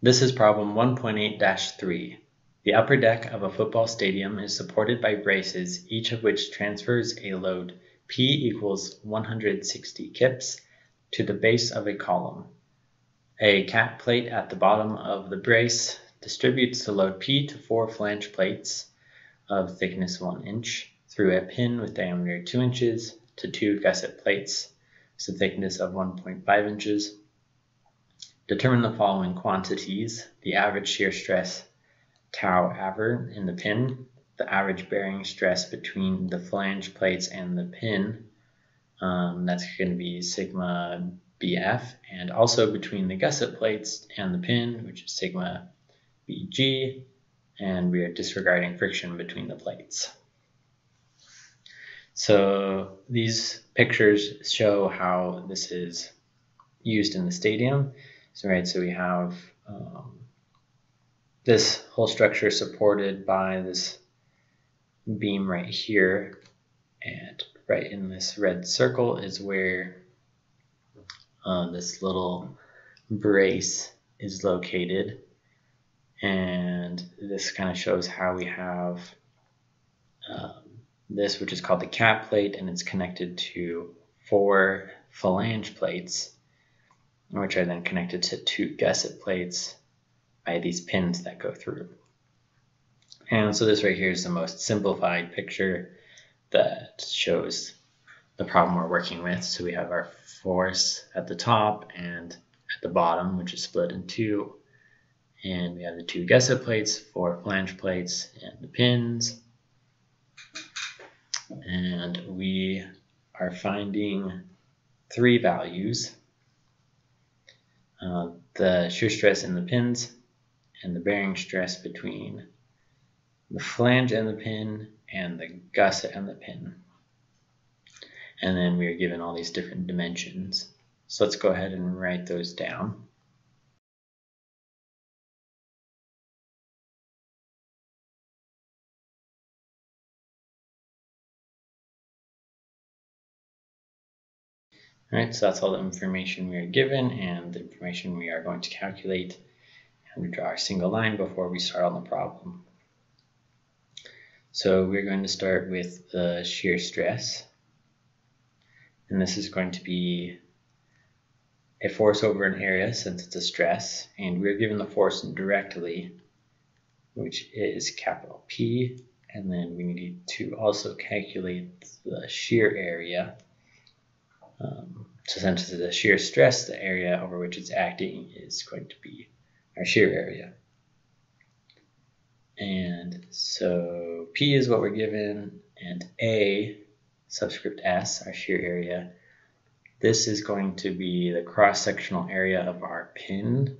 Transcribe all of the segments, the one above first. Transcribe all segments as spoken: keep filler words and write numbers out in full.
This is problem one point eight dash three. The upper deck of a football stadium is supported by braces, each of which transfers a load P equals one hundred sixty kips to the base of a column. A cap plate at the bottom of the brace distributes the load P to four flange plates of thickness one inch through a pin with diameter two inches to two gusset plates, so thickness of one point five inches. Determine the following quantities: the average shear stress tau aver in the pin, the average bearing stress between the flange plates and the pin, um, that's going to be sigma B F, and also between the gusset plates and the pin, which is sigma B G, and we are disregarding friction between the plates. So these pictures show how this is used in the stadium. So, right, so we have um, this whole structure supported by this beam right here, and right in this red circle is where uh, this little brace is located, and this kind of shows how we have um, this, which is called the cap plate, and it's connected to four phalange plates, which are then connected to two gusset plates by these pins that go through. And so this right here is the most simplified picture that shows the problem we're working with. So we have our force at the top and at the bottom, which is split in two. And we have the two gusset plates, four flange plates, and the pins. And we are finding three values: Uh, the shear stress in the pins, and the bearing stress between the flange and the pin, and the gusset and the pin. And then we are given all these different dimensions. So let's go ahead and write those down. All right, so that's all the information we are given and the information we are going to calculate. And we draw our single line before we start on the problem. So we're going to start with the shear stress. And this is going to be a force over an area since it's a stress. And we're given the force directly, which is capital P. And then we need to also calculate the shear area. Um, so since it's a shear stress, the area over which it's acting is going to be our shear area. And so P is what we're given, and A, subscript S, our shear area. This is going to be the cross-sectional area of our pin,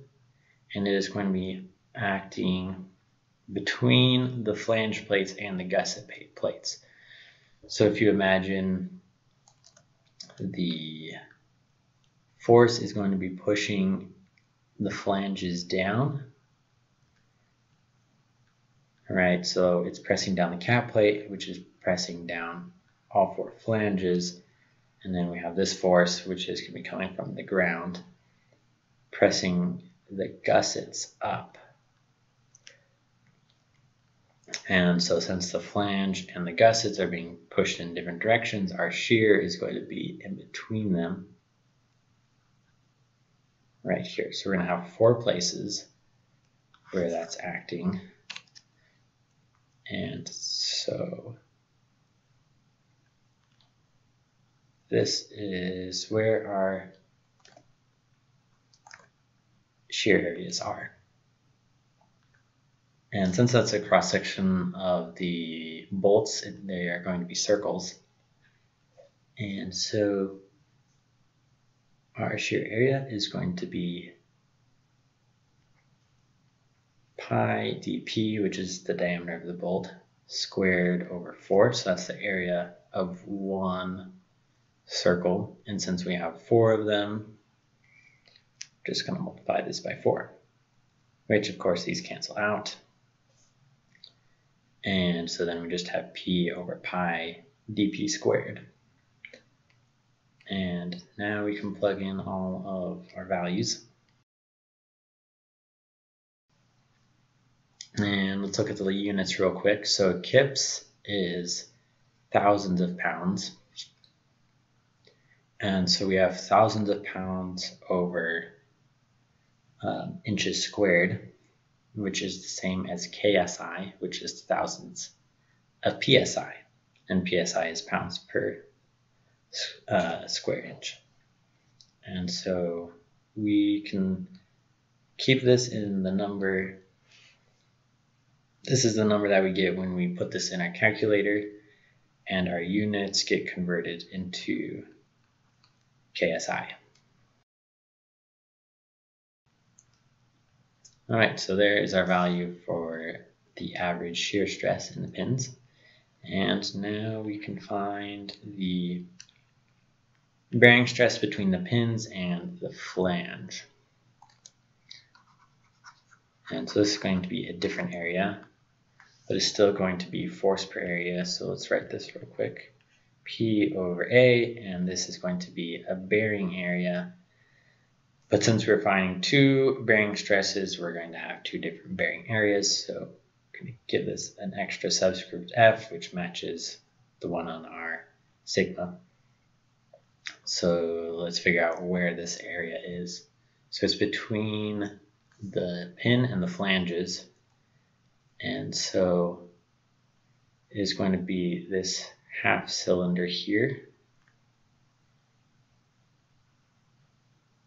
and it is going to be acting between the flange plates and the gusset plates. So if you imagine, the force is going to be pushing the flanges down. All right, so it's pressing down the cap plate, which is pressing down all four flanges. And then we have this force, which is going to be coming from the ground, pressing the gussets up. And so since the flange and the gussets are being pushed in different directions, our shear is going to be in between them right here. So we're going to have four places where that's acting. And so this is where our shear areas are. And since that's a cross-section of the bolts, they are going to be circles. And so our shear area is going to be pi dp, which is the diameter of the bolt, squared over four. So that's the area of one circle. And since we have four of them, I'm just going to multiply this by four, which, of course, these cancel out. And so then we just have P over pi dp squared. And now we can plug in all of our values. And let's look at the units real quick. So kips is thousands of pounds. And so we have thousands of pounds over um, inches squared, which is the same as K S I, which is thousands of P S I. And P S I is pounds per uh, square inch. And so we can keep this in the number. This is the number that we get when we put this in our calculator, and our units get converted into K S I. All right, so there is our value for the average shear stress in the pins. And now we can find the bearing stress between the pins and the flange. And so this is going to be a different area, but it's still going to be force per area. So let's write this real quick. P over A, and this is going to be a bearing area. But since we're finding two bearing stresses, we're going to have two different bearing areas. So we're going to give this an extra subscript F, which matches the one on our sigma. So let's figure out where this area is. So it's between the pin and the flanges. And so it is going to be this half cylinder here,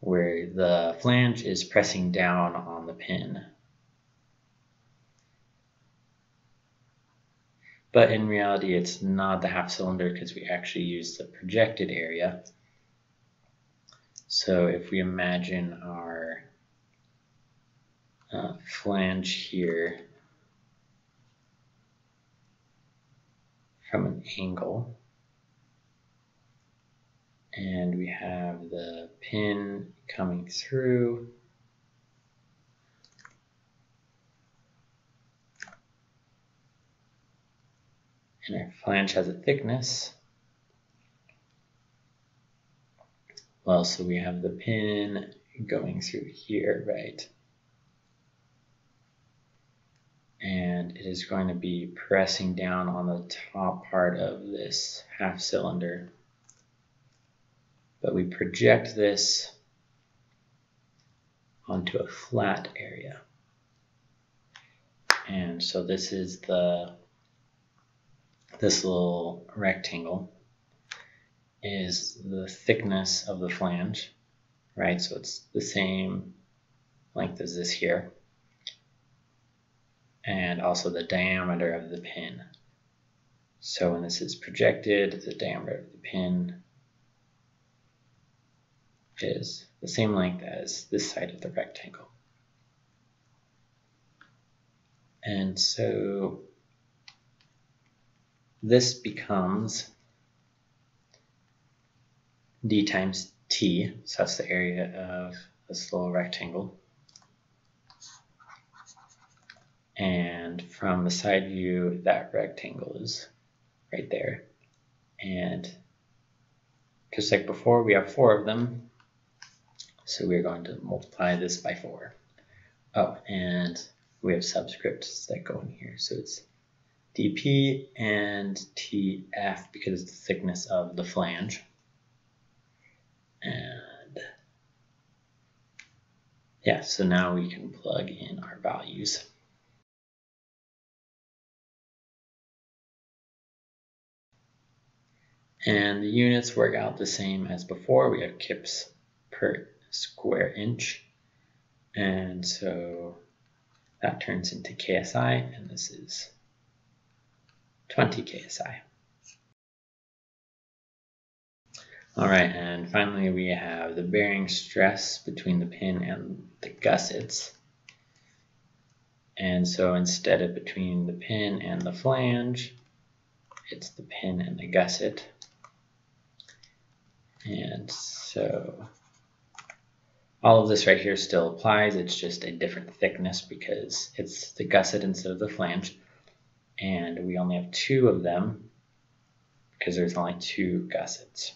where the flange is pressing down on the pin. But in reality, it's not the half cylinder because we actually use the projected area. So if we imagine our uh, flange here from an angle, and we have the pin coming through, and our flange has a thickness. Well, so we have the pin going through here, right? And it is going to be pressing down on the top part of this half cylinder. But we project this onto a flat area. And so this is the, this little rectangle is the thickness of the flange, right? So it's the same length as this here, and also the diameter of the pin. So when this is projected, the diameter of the pin is the same length as this side of the rectangle. And so this becomes d times t, so that's the area of this little rectangle. And from the side view, that rectangle is right there. And just like before, we have four of them. So we're going to multiply this by four. Oh, and we have subscripts that go in here. So it's dp and tf because it's the thickness of the flange. And yeah, so now we can plug in our values. And the units work out the same as before. We have kips per square inch. And so that turns into K S I, and this is twenty K S I. All right, and finally we have the bearing stress between the pin and the gussets. And so instead of between the pin and the flange, it's the pin and the gusset. And so all of this right here still applies. It's just a different thickness because it's the gusset instead of the flange. And we only have two of them because there's only two gussets.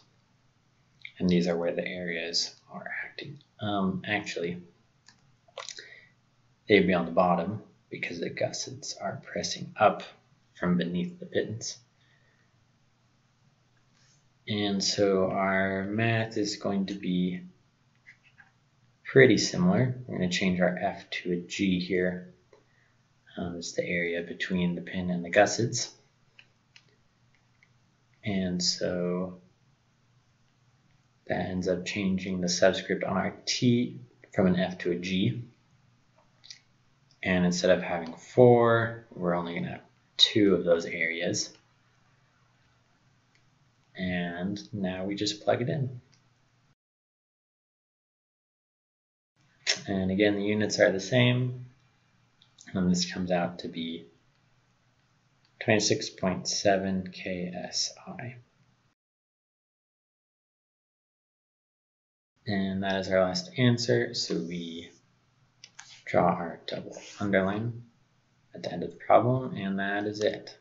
And these are where the areas are acting. Um, actually, they'd be on the bottom. because the gussets are pressing up from beneath the pittons. And so our math is going to be pretty similar. We're going to change our F to a G here. Um, it's the area between the pin and the gussets. And so that ends up changing the subscript on our T from an F to a G. And instead of having four, we're only going to have two of those areas. And now we just plug it in. And again, the units are the same. And this comes out to be twenty-six point seven K S I. And that is our last answer. So we draw our double underline at the end of the problem, and that is it.